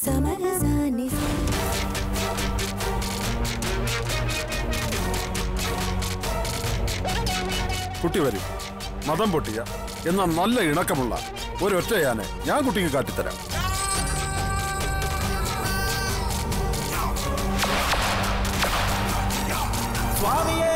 Summer जाने कुटी वरू मदम പൊട്ടിയ എന്നാൽ നല്ല ഇണക്കമുള്ള ഒരു ഒറ്റയാനെ ഞാൻ കുട്ടിക്ക് കാട്ടിത്തരാം. സ്വാമിയേ